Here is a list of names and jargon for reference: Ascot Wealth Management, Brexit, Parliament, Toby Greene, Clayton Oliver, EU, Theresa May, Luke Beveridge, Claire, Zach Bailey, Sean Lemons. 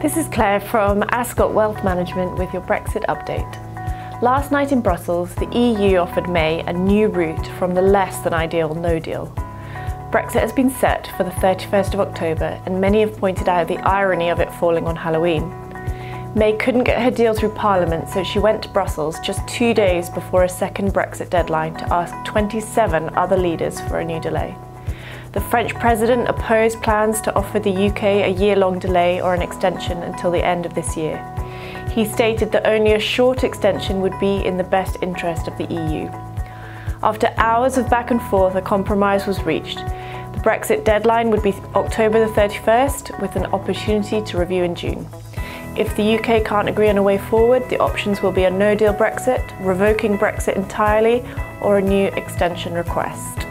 This is Claire from Ascot Wealth Management with your Brexit update. Last night in Brussels, the EU offered May a new route from the less than ideal no deal. Brexit has been set for the 31st of October, and many have pointed out the irony of it falling on Halloween. May couldn't get her deal through Parliament, so she went to Brussels just 2 days before a second Brexit deadline to ask 27 other leaders for a new delay. The French president opposed plans to offer the UK a year-long delay or an extension until the end of this year. He stated that only a short extension would be in the best interest of the EU. After hours of back and forth, a compromise was reached. The Brexit deadline would be October the 31st, with an opportunity to review in June. If the UK can't agree on a way forward, the options will be a no-deal Brexit, revoking Brexit entirely, or a new extension request.